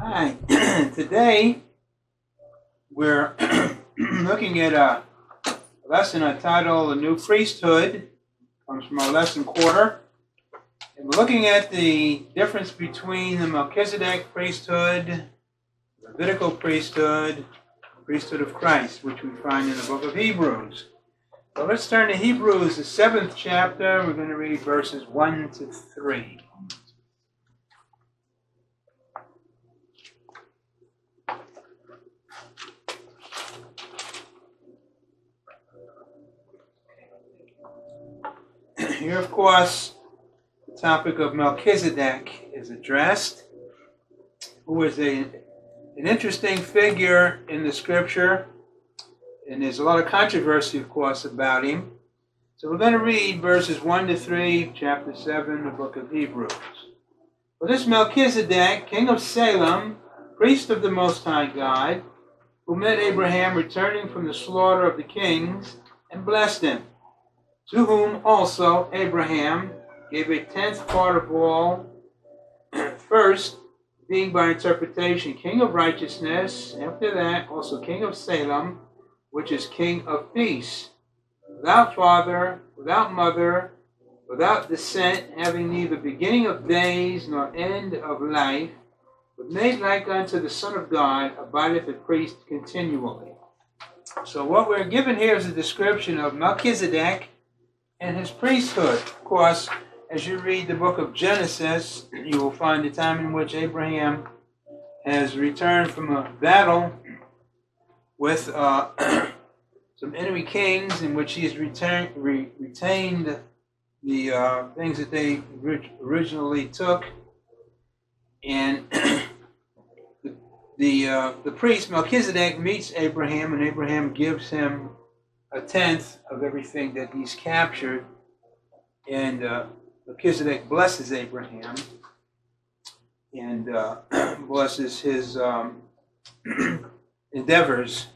Hi. Today we're looking at a lesson I titled "A New Priesthood." Comes from our lesson quarter, and we're looking at the difference between the Melchizedek priesthood, Levitical priesthood, priesthood of Christ, which we find in the book of Hebrews. So let's turn to Hebrews, the 7th chapter. We're going to read verses 1 to 3. Here, of course, the topic of Melchizedek is addressed, who is an interesting figure in the scripture, and there's a lot of controversy, of course, about him. So we're going to read verses 1 to 3, chapter 7, the book of Hebrews. For this Melchizedek, king of Salem, priest of the Most High God, who met Abraham returning from the slaughter of the kings, and blessed him, to whom also Abraham gave a tenth part of all, first being by interpretation king of righteousness, after that also king of Salem, which is king of peace, without father, without mother, without descent, having neither beginning of days nor end of life, but made like unto the Son of God, abideth a priest continually. So what we're given here is a description of Melchizedek and his priesthood. Of course, as you read the book of Genesis, you will find the time in which Abraham has returned from a battle with some enemy kings, in which he's retained the things that they originally took. And the priest Melchizedek meets Abraham, and Abraham gives him a tenth of everything that he's captured. And Melchizedek blesses Abraham and blesses his endeavors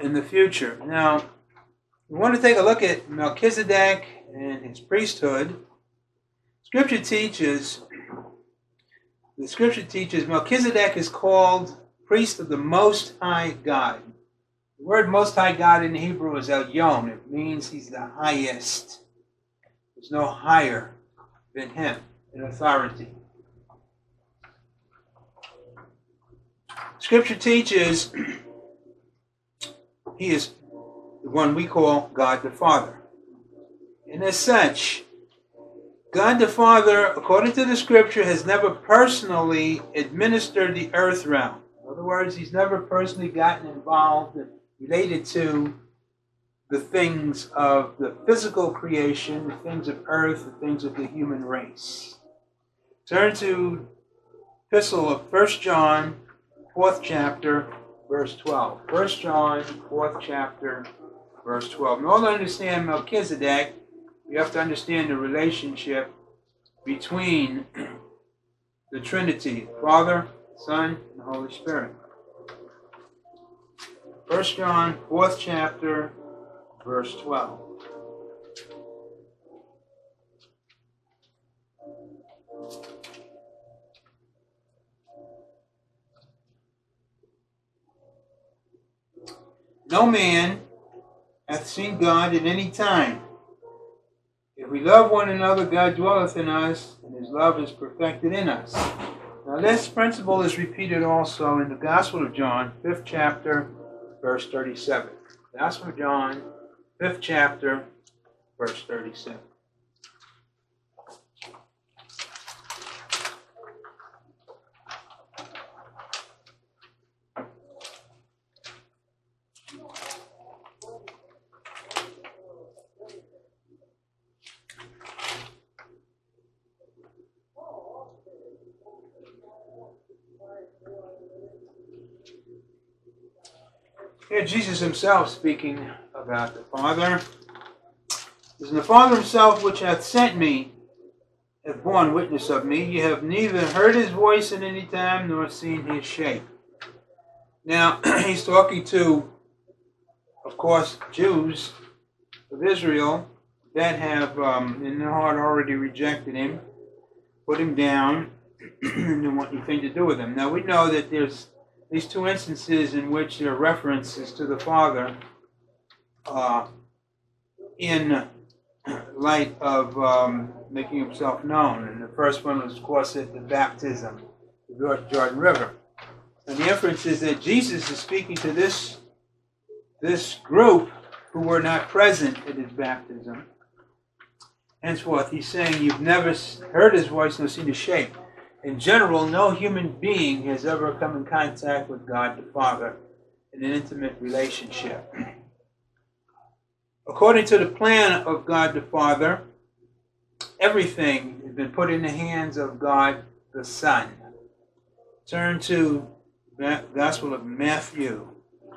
in the future. Now, we want to take a look at Melchizedek and his priesthood. The scripture teaches Melchizedek is called priest of the Most High God. The word Most High God in Hebrew is El Yon. It means he's the highest. There's no higher than him in authority. Scripture teaches he is the one we call God the Father. And as such, God the Father, according to the scripture, has never personally administered the earth realm. In other words, he's never personally gotten involved and related to the things of the physical creation, the things of earth, the things of the human race. Turn to Epistle of 1 John, 4th chapter, verse 12. 1 John, 4th chapter, verse 12. In order to understand Melchizedek, you have to understand the relationship between the Trinity, Father, Son, and Holy Spirit. 1 John, 4th chapter, verse 12. No man hath seen God at any time. If we love one another, God dwelleth in us, and his love is perfected in us. Now this principle is repeated also in the Gospel of John, 5th chapter, verse 37. Gospel of John, 5th chapter, verse 37. Here, Jesus himself speaking about the Father. It is the Father himself which hath sent me, hath borne witness of me. Ye have neither heard his voice at any time, nor seen his shape. Now, he's talking to, of course, Jews of Israel that have in their heart already rejected him, put him down, and want anything to do with him. Now we know that there's these two instances in which there are references to the Father in light of making himself known. And the first one was, of course, at the baptism, the Jordan River. And the inference is that Jesus is speaking to this group who were not present at his baptism. Henceforth, he's saying, you've never heard his voice nor seen his shape. In general, no human being has ever come in contact with God the Father in an intimate relationship. According to the plan of God the Father, everything has been put in the hands of God the Son. Turn to the Gospel of Matthew,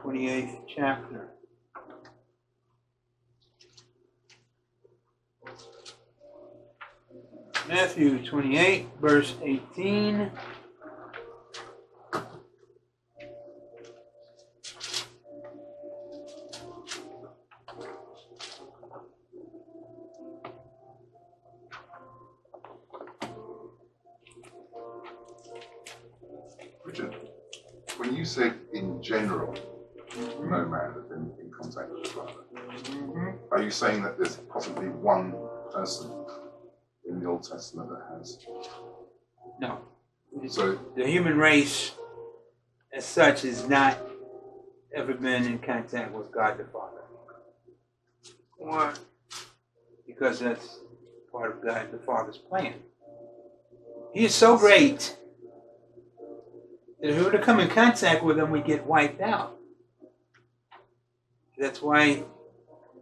28th chapter. Matthew 28, verse 18. Richard, when you said in general, no man has been in contact with the Father, are you saying that there's possibly one person in the Old Testament that has? No. So the human race as such has not ever been in contact with God the Father. Why? Because that's part of God the Father's plan. He is so great that if we were to come in contact with him, we get wiped out. That's why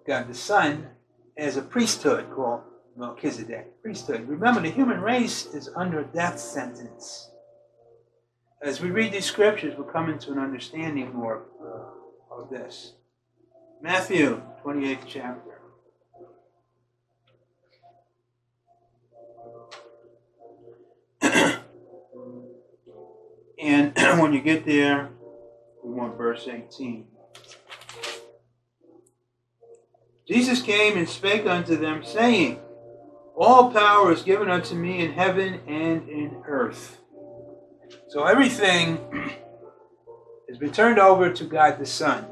God the Son has a priesthood called Melchizedek priesthood. Remember, the human race is under a death sentence. As we read these scriptures, we'll come into an understanding more of this. Matthew, 28th chapter. And when you get there, we want verse 18. Jesus came and spake unto them, saying, all power is given unto me in heaven and in earth. So everything has been turned over to God the Son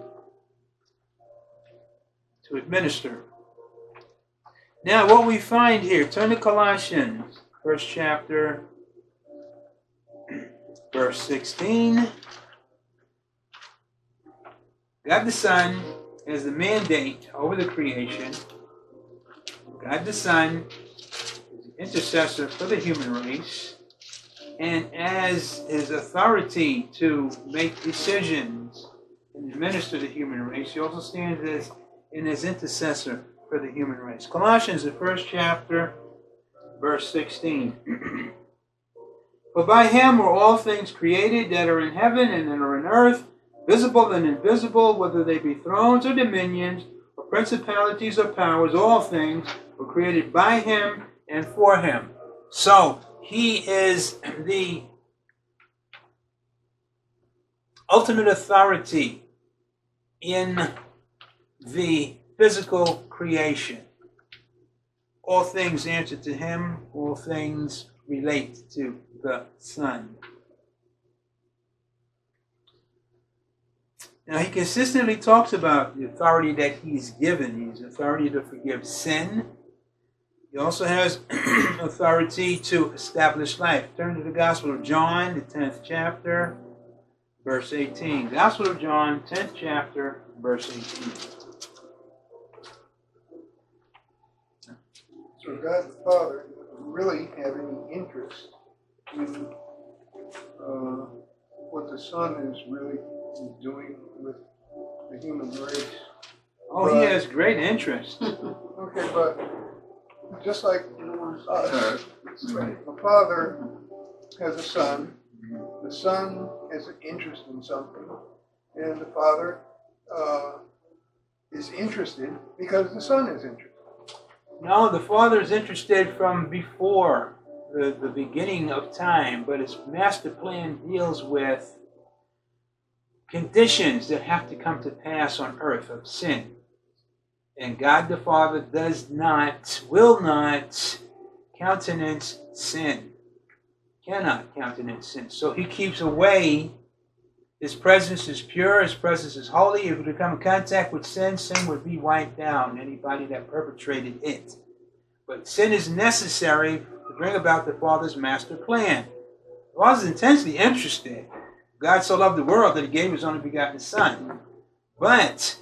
to administer. Now what we find here, turn to Colossians, 1st chapter, verse 16. God the Son has the mandate over the creation. God the Son, intercessor for the human race, and as his authority to make decisions and administer the human race, he also stands as in as intercessor for the human race. Colossians, the 1st chapter, verse 16. For by him were all things created that are in heaven and that are in earth, visible and invisible, whether they be thrones or dominions or principalities or powers, all things were created by him and for him. So he is the ultimate authority in the physical creation. All things answer to him, all things relate to the Son. Now he consistently talks about the authority that he's given. He's authority to forgive sin. He also has authority to establish life. Turn to the Gospel of John, the 10th chapter, verse 18. Gospel of John, 10th chapter, verse 18. So God the Father doesn't really have any interest in what the Son is really doing with the human race. Oh, but he has great interest. Okay, but just like us, a father has a son, the son has an interest in something, and the father is interested because the son is interested. No, the father is interested from before the beginning of time, but his master plan deals with conditions that have to come to pass on earth of sin. And God the Father will not countenance sin. cannot countenance sin. So he keeps away. His presence is pure. His presence is holy. If we come in contact with sin, sin would be wiped down, anybody that perpetrated it. But sin is necessary to bring about the Father's master plan. The Father is intensely interested. God so loved the world that he gave his only begotten Son. But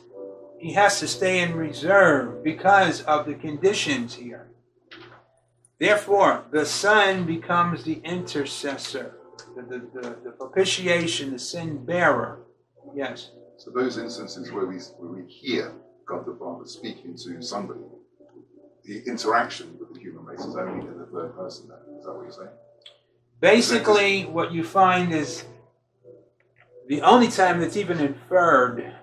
he has to stay in reserve because of the conditions here. Therefore, the Son becomes the intercessor, the propitiation, the sin bearer. Yes? So those instances where we hear God the Father speaking to somebody, the interaction with the human race is only in the third person then. Is that what you're saying? Basically, what you find is the only time that's even inferred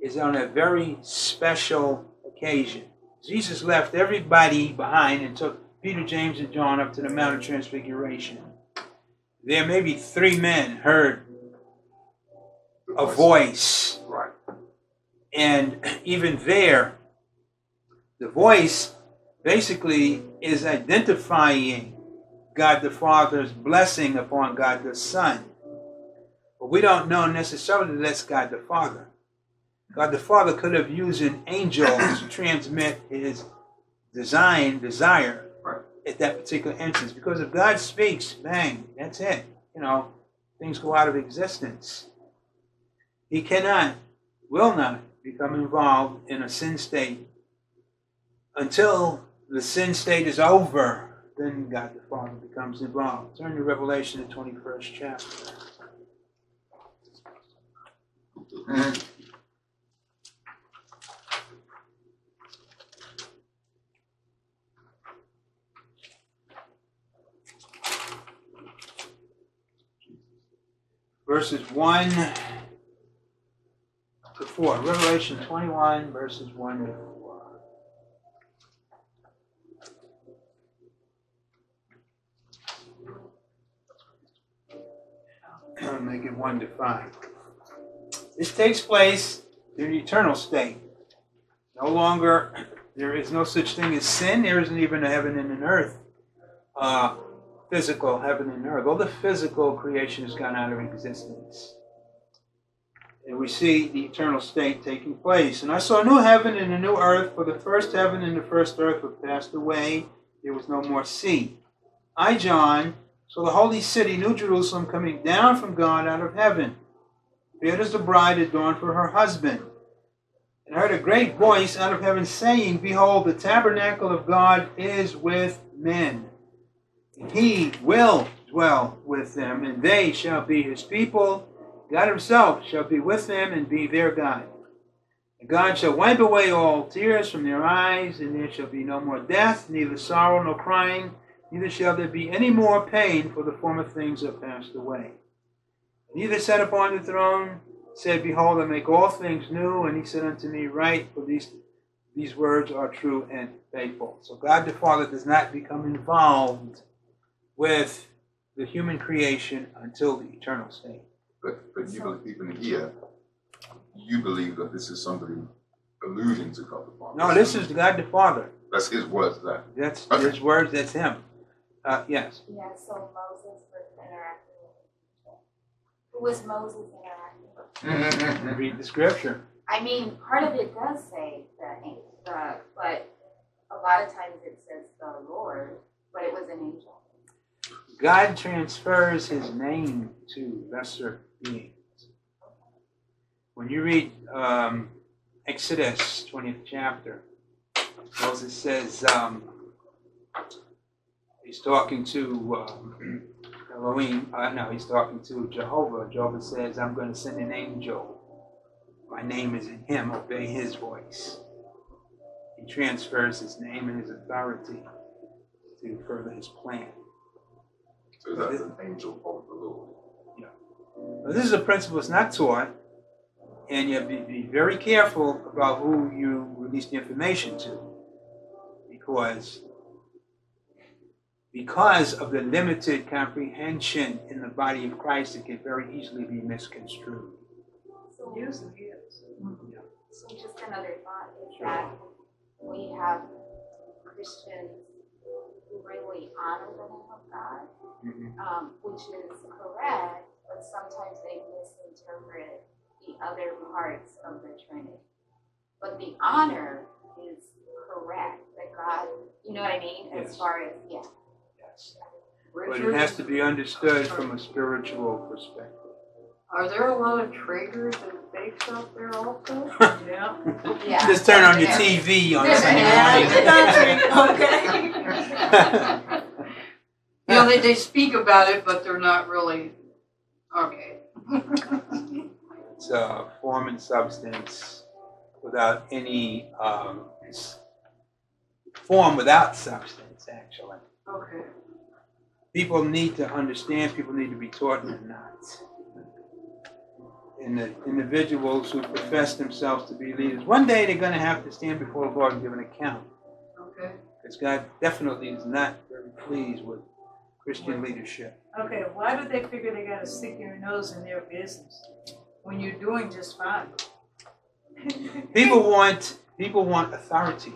is on a very special occasion. Jesus left everybody behind and took Peter, James, and John up to the Mount of Transfiguration. There maybe three men heard a voice. Right. And even there, the voice basically is identifying God the Father's blessing upon God the Son. But we don't know necessarily that that's God the Father. God the Father could have used an angel to transmit his desire at that particular instance. Because if God speaks, bang, that's it. You know, things go out of existence. He cannot, will not become involved in a sin state. Until the sin state is over, then God the Father becomes involved. Turn to Revelation, the 21st chapter. Verses 1 to 4. Revelation 21, verses 1 to 4. I'll make it 1 to 5. This takes place in the eternal state. No longer, there is no such thing as sin. There isn't even a heaven and an earth. Physical heaven and earth. All the physical creation has gone out of existence. And we see the eternal state taking place. And I saw a new heaven and a new earth, for the first heaven and the first earth were passed away. There was no more sea. I, John, saw the holy city, New Jerusalem, coming down from God out of heaven. Here is the bride adorned for her husband. And I heard a great voice out of heaven saying, Behold, the tabernacle of God is with men. He will dwell with them, and they shall be his people. God himself shall be with them and be their God. And God shall wipe away all tears from their eyes, and there shall be no more death, neither sorrow nor crying, neither shall there be any more pain, for the former things are passed away. Neither sat upon the throne, said, Behold, I make all things new. And he said unto me, Write, for these words are true and faithful. So God the Father does not become involved with the human creation until the eternal state. But even here, you believe that this is somebody alluding to God the Father. No, this is God the Father. That's his words. That's okay. His words. That's him. Yes. Yeah. So Moses was interacting with him. Who was Moses interacting with? Read the scripture. I mean, part of it does say the but a lot of times it says the Lord, but it was an angel. God transfers his name to lesser beings. When you read Exodus 20th chapter, Moses says he's talking to Elohim. No, he's talking to Jehovah. Jehovah says, I'm going to send an angel. My name is in him. Obey his voice. He transfers his name and his authority to further his plan. So that's an angel of the Lord. Yeah. Well, this is a principle that's not taught, and you have to be very careful about who you release the information to, because of the limited comprehension in the body of Christ, it can very easily be misconstrued. So, yeah. So just another thought is that we have Christians really honor the name of God, which is correct, but sometimes they misinterpret the other parts of the Trinity. But the honor is correct, that God, you know what I mean? Yes. As far as, yeah. Yes. But it has to be understood from a spiritual perspective. Are there a lot of triggers and fakes out there also? Yeah. Yeah. Just turn on your TV on Sunday morning. Okay. You know, they speak about it, but they're not really, okay. It's a form and substance without any, form without substance, actually. Okay. People need to understand, people need to be taught, and they're not. And the individuals who profess themselves to be leaders, one day they're going to have to stand before the Lord and give an account. Okay. Because God definitely is not very pleased with Christian leadership. Okay, why do they figure they got to stick your nose in their business when you're doing just fine? People want authority.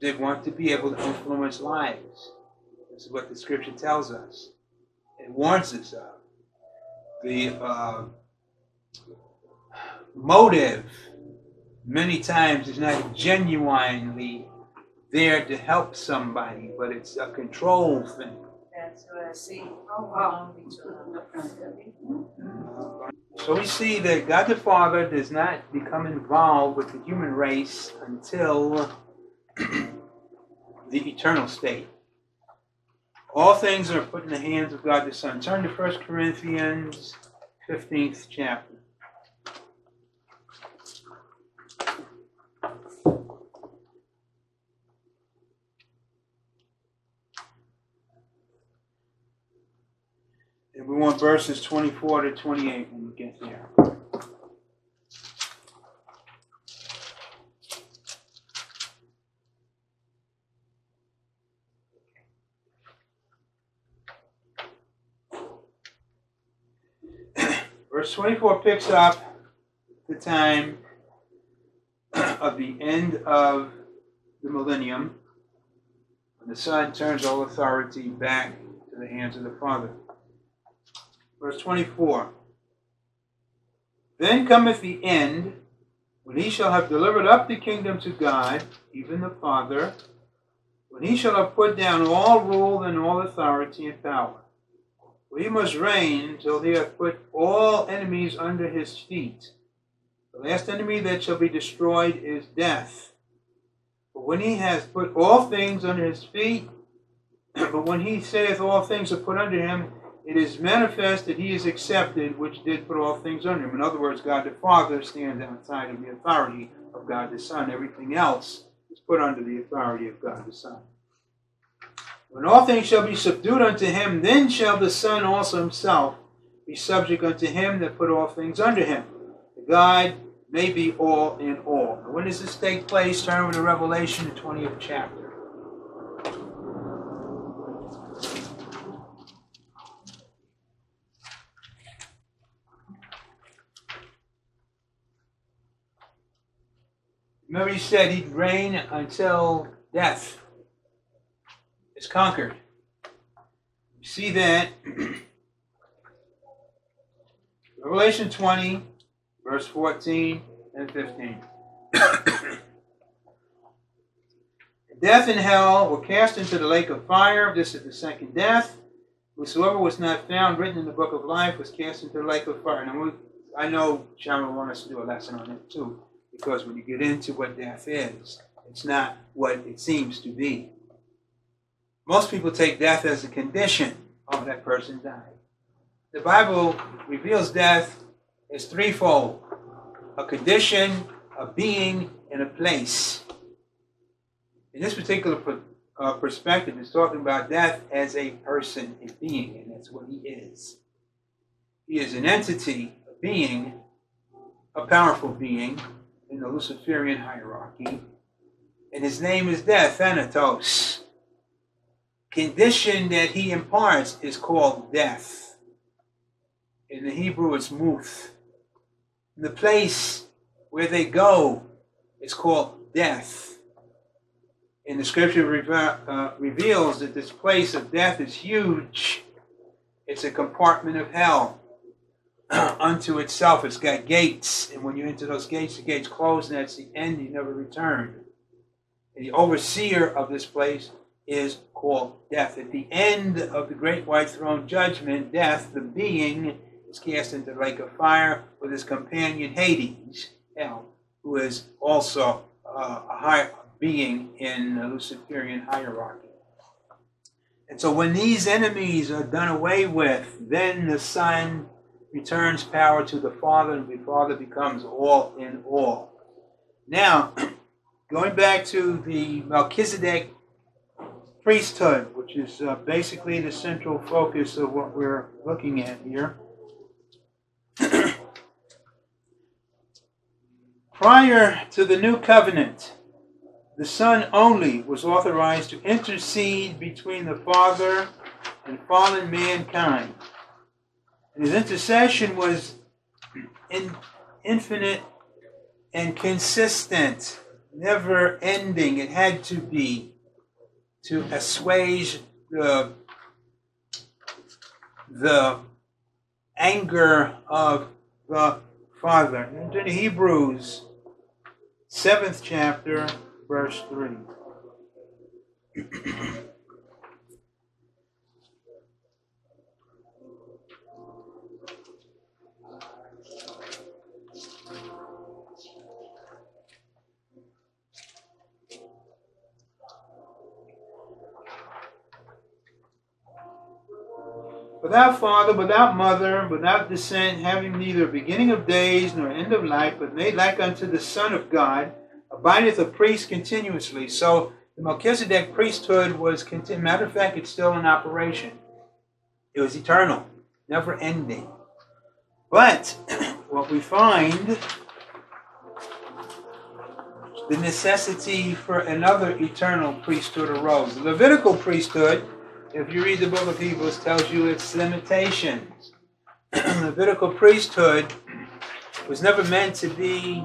They want to be able to influence lives. This is what the scripture tells us. It warns us of. The motive many times is not genuinely there to help somebody, but it's a control thing. That's what I see. Oh, wow. So we see that God the Father does not become involved with the human race until the eternal state. All things are put in the hands of God the Son. Turn to 1 Corinthians 15th chapter. And we want verses 24 to 28 when we get there. Verse 24 picks up the time of the end of the millennium, when the Son turns all authority back to the hands of the Father. Verse 24, then cometh the end, when he shall have delivered up the kingdom to God, even the Father, when he shall have put down all rule and all authority and power. He must reign till he hath put all enemies under his feet. The last enemy that shall be destroyed is death. But when he has put all things under his feet, but when he saith all things are put under him, it is manifest that he is accepted, which did put all things under him. In other words, God the Father stands outside of the authority of God the Son. Everything else is put under the authority of God the Son. When all things shall be subdued unto him, then shall the Son also himself be subject unto him that put all things under him. That God may be all in all. Now when does this take place? Turn to Revelation, the 20th chapter. Remember he said he'd reign until death is conquered. You see that Revelation 20, verse 14 and 15. Death and hell were cast into the lake of fire. This is the second death. Whosoever was not found written in the book of life was cast into the lake of fire. Now, I know Sharon will want us to do a lesson on it too, because when you get into what death is, it's not what it seems to be. Most people take death as a condition of that person dying. The Bible reveals death as threefold: a condition, a being, and a place. In this particular perspective, it's talking about death as a person, a being, and that's what he is. He is an entity, a being, a powerful being in the Luciferian hierarchy, and his name is death, Thanatos. Condition that he imparts is called death. In the Hebrew, it's muth. The place where they go is called death. And the scripture reveals that this place of death is huge. It's a compartment of hell unto itself. It's got gates. And when you enter those gates, the gates close, and that's the end. You never return. And the overseer of this place is called death. At the end of the great white throne judgment, death, the being, is cast into the lake of fire with his companion Hades, hell, who is also a high being in the Luciferian hierarchy. And so when these enemies are done away with, then the Son returns power to the Father, and the Father becomes all in all. Now, going back to the Melchizedek priesthood, which is basically the central focus of what we're looking at here. Prior to the New Covenant, the Son only was authorized to intercede between the Father and fallen mankind. And his intercession was infinite and consistent, never ending. It had to be to assuage the anger of the Father. And in Hebrews 7th chapter, verse 3. Without father, without mother, without descent, having neither beginning of days nor end of life, but made like unto the Son of God, abideth a priest continuously. So the Melchizedek priesthood was, matter of fact, it's still in operation. It was eternal, never ending. But what we find, the necessity for another eternal priesthood arose. The Levitical priesthood, if you read the book of Hebrews, tells you its limitations. The Levitical priesthood was never meant to be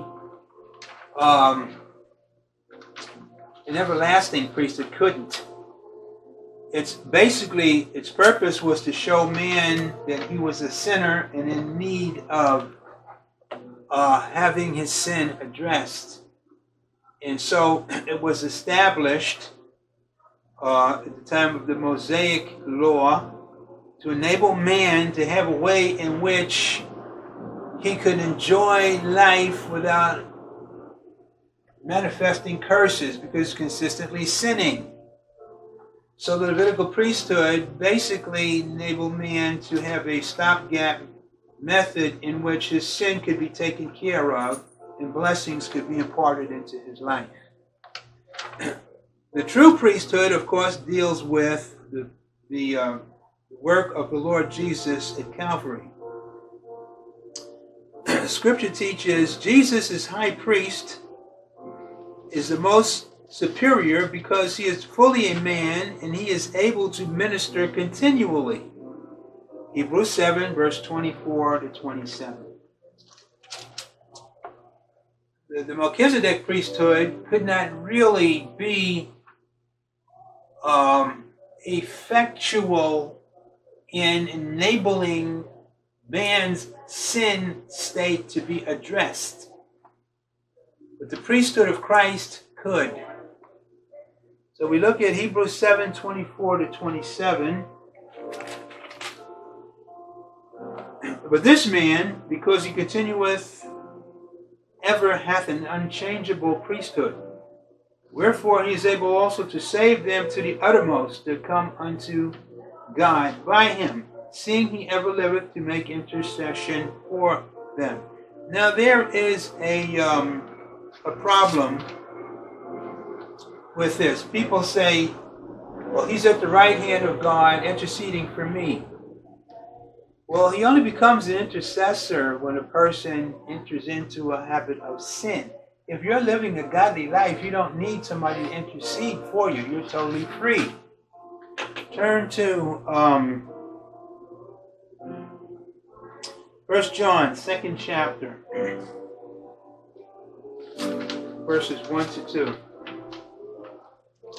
an everlasting priesthood. Couldn't. It's basically, its purpose was to show man that he was a sinner and in need of having his sin addressed. And so it was established at the time of the Mosaic law, to enable man to have a way in which he could enjoy life without manifesting curses because consistently sinning. So the Levitical priesthood basically enabled man to have a stopgap method in which his sin could be taken care of and blessings could be imparted into his life. The true priesthood, of course, deals with the work of the Lord Jesus at Calvary. Scripture teaches Jesus as high priest is the most superior because he is fully a man and he is able to minister continually. Hebrews 7, verse 24 to 27. The Melchizedek priesthood could not really be effectual in enabling man's sin state to be addressed. But the priesthood of Christ could. So we look at Hebrews 7, 24 to 27. But this man, because he continueth, ever hath an unchangeable priesthood. Wherefore he is able also to save them to the uttermost that come unto God by him, seeing he ever liveth to make intercession for them. Now there is a problem with this. People say, well, he's at the right hand of God interceding for me. Well, he only becomes an intercessor when a person enters into a habit of sin. If you're living a godly life, you don't need somebody to intercede for you. You're totally free. Turn to 1 John, 2nd chapter, verses 1 to 2.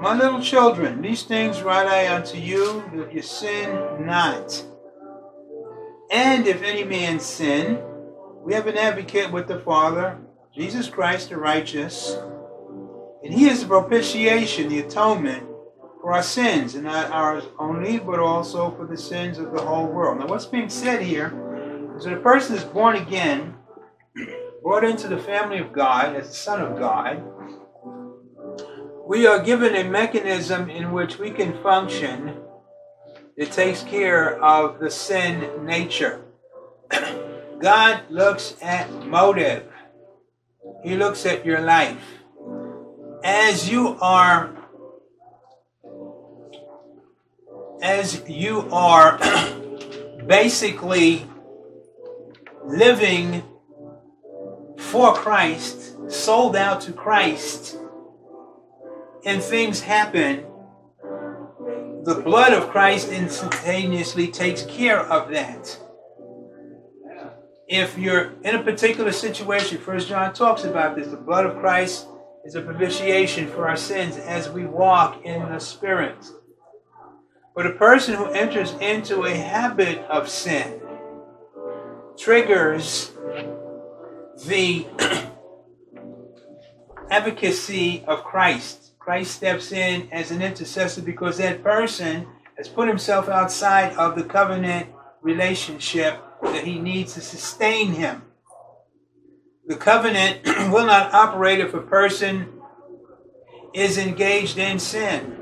My little children, these things write I unto you, that you sin not. And if any man sin, we have an advocate with the Father, Jesus Christ the righteous. And he is the propitiation, the atonement, for our sins, and not ours only, but also for the sins of the whole world. Now what's being said here is that a person is born again, brought into the family of God as the Son of God. We are given a mechanism in which we can function that takes care of the sin nature. God looks at motive. He looks at your life. As you are basically living for Christ, sold out to Christ, and things happen, the blood of Christ instantaneously takes care of that. If you're in a particular situation, 1 John talks about this, the blood of Christ is a propitiation for our sins as we walk in the Spirit. But a person who enters into a habit of sin triggers the advocacy of Christ. Christ steps in as an intercessor because that person has put himself outside of the covenant relationship that he needs to sustain him. The covenant will not operate if a person is engaged in sin.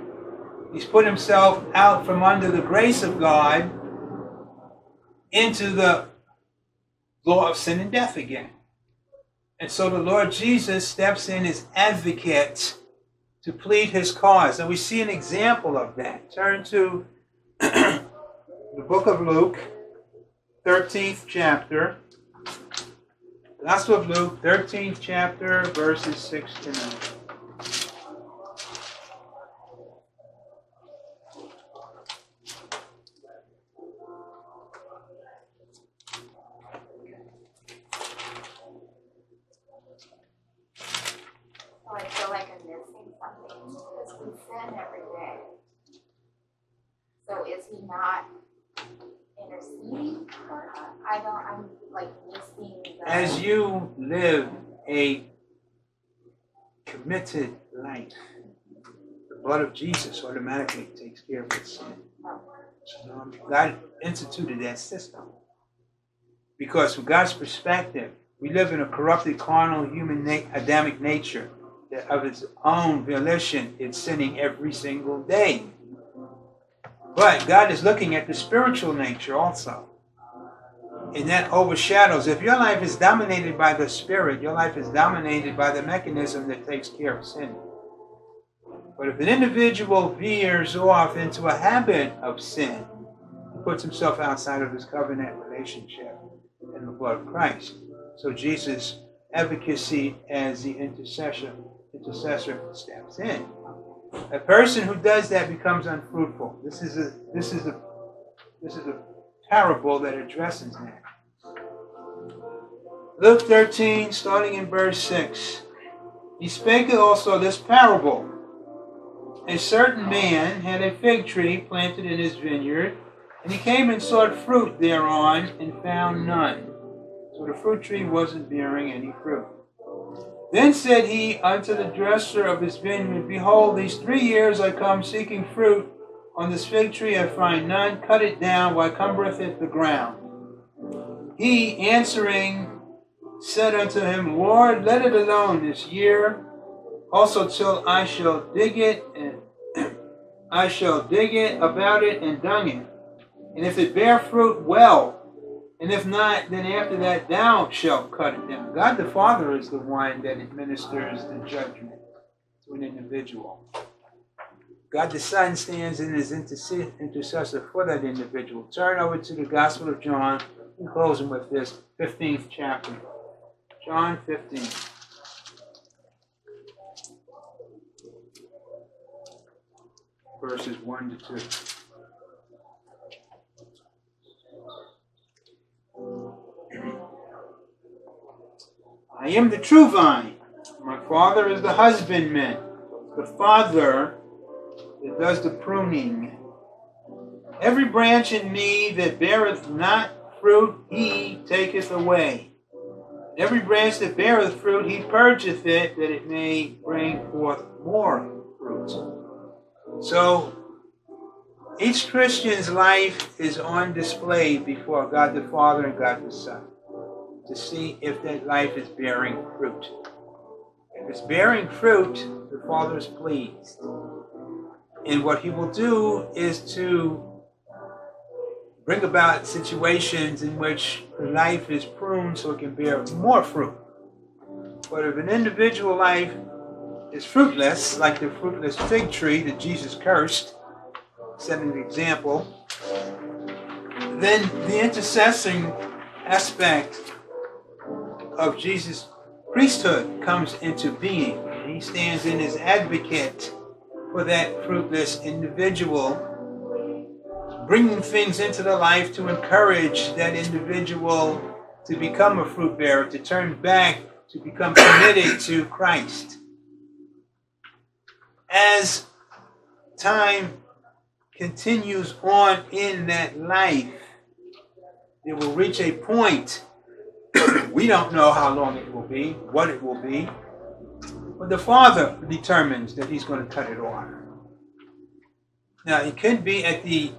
He's put himself out from under the grace of God into the law of sin and death again. And so the Lord Jesus steps in as advocate to plead his cause. And we see an example of that. Turn to the book of Luke, 13th chapter. Gospel of Luke, 13th chapter, verses 6 to 9. As you live a committed life, the blood of Jesus automatically takes care of its sin. So God instituted that system. Because from God's perspective, we live in a corrupted, carnal, human, Adamic nature that of its own volition is sinning every single day. But God is looking at the spiritual nature also. And that overshadows. If your life is dominated by the Spirit, your life is dominated by the mechanism that takes care of sin. But if an individual veers off into a habit of sin, he puts himself outside of his covenant relationship in the blood of Christ. So Jesus' advocacy as the intercessor steps in. A person who does that becomes unfruitful. This is a parable that addresses that. Luke 13, starting in verse 6. He spake also this parable. A certain man had a fig tree planted in his vineyard, and he came and sought fruit thereon, and found none. So the fruit tree wasn't bearing any fruit. Then said he unto the dresser of his vineyard, Behold, these 3 years I come seeking fruit on this fig tree, I find none. Cut it down, why cumbereth it the ground? He answering said unto him, Lord, let it alone this year, also till I shall dig it, and I shall dig it about it and dung it. And if it bear fruit, well, and if not, then after that thou shalt cut it down. God the Father is the one that administers the judgment to an individual. God the Son stands in as intercessor for that individual. Turn over to the Gospel of John and close him with this 15th chapter. John 15. Verses 1 to 2. I am the true vine. My Father is the husbandman. The Father that does the pruning. Every branch in me that beareth not fruit, he taketh away. Every branch that beareth fruit, he purgeth it, that it may bring forth more fruit. So, each Christian's life is on display before God the Father and God the Son to see if that life is bearing fruit. If it's bearing fruit, the Father is pleased. And what he will do is to bring about situations in which the life is pruned so it can bear more fruit. But if an individual life is fruitless, like the fruitless fig tree that Jesus cursed, set an example, then the intercessing aspect of Jesus' priesthood comes into being. He stands in as advocate for that fruitless individual, bringing things into the life to encourage that individual to become a fruit bearer, to turn back, to become committed to Christ. As time continues on in that life, it will reach a point, we don't know how long it will be, what it will be, but the Father determines that he's going to cut it off. Now, it could be at the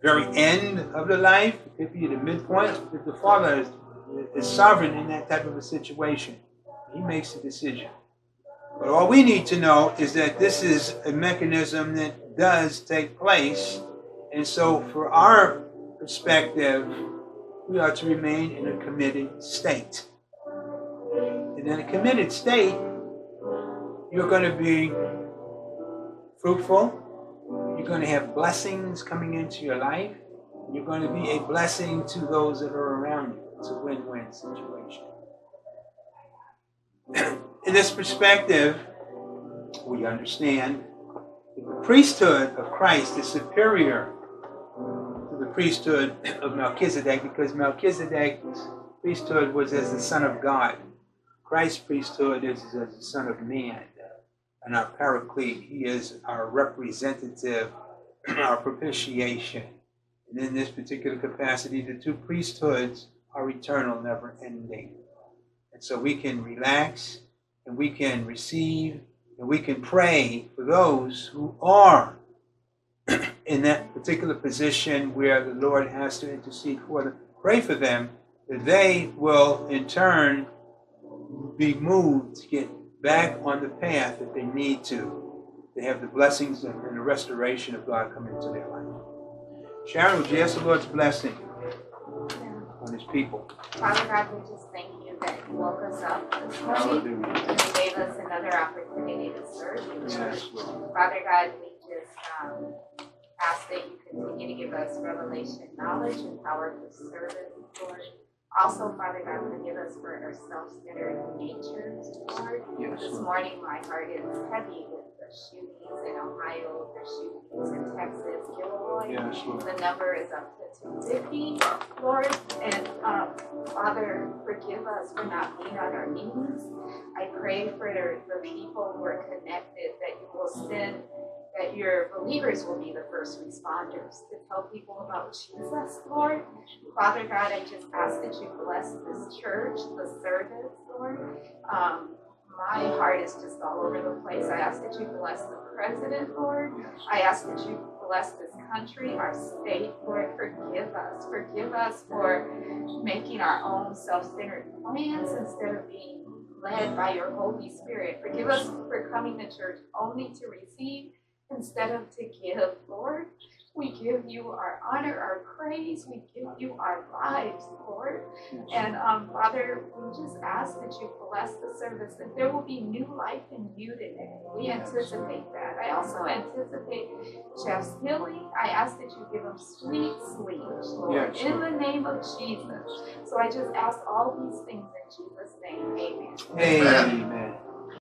very end of the life, it could be the midpoint, but the Father is sovereign in that type of a situation. He makes the decision. But all we need to know is that this is a mechanism that does take place, and so for our perspective, we are to remain in a committed state. And in a committed state, you're going to be fruitful. You're going to have blessings coming into your life. You're going to be a blessing to those that are around you. It's a win-win situation. In this perspective, we understand that the priesthood of Christ is superior to the priesthood of Melchizedek, because Melchizedek's priesthood was as the Son of God. Christ's priesthood is as the Son of Man. And our paraclete, he is our representative, our propitiation. And in this particular capacity, the two priesthoods are eternal, never ending. And so we can relax, and we can receive, and we can pray for those who are in that particular position where the Lord has to intercede for them. Pray for them, that they will in turn be moved to get back on the path that they need to. They have the blessings and the restoration of God come into their life. Sharon, would you ask the Lord's blessing on his people? Father God, we just thank you that you woke us up this morning. You gave us another opportunity to serve you. Yes, Lord. Father God, we just ask that you continue to give us revelation, knowledge, and power for service, Lord. Also, Father God, forgive us for our self-centered nature, Lord. Yes, this morning, my heart is heavy with the shootings in Ohio, the shootings in Texas, Illinois. Yes, the number is up to 250, Lord. And Father, forgive us for not being on our knees. I pray for the people who are connected that you will send, that your believers will be the first responders to tell people about Jesus, Lord. Father God, I just ask that you bless this church, the service, Lord. My heart is just all over the place. I ask that you bless the president, Lord. I ask that you bless this country, our state, Lord. Forgive us. Forgive us for making our own self-centered plans instead of being led by your Holy Spirit. Forgive us for coming to church only to receive instead of to give, Lord. We give you our honor, our praise. We give you our lives, Lord. And Father, we just ask that you bless the service, that there will be new life in you today. We anticipate that. I also anticipate Jeff's healing. I ask that you give him sweet sleep, Lord, in the name of Jesus. So I just ask all these things in Jesus' name. Amen. Amen.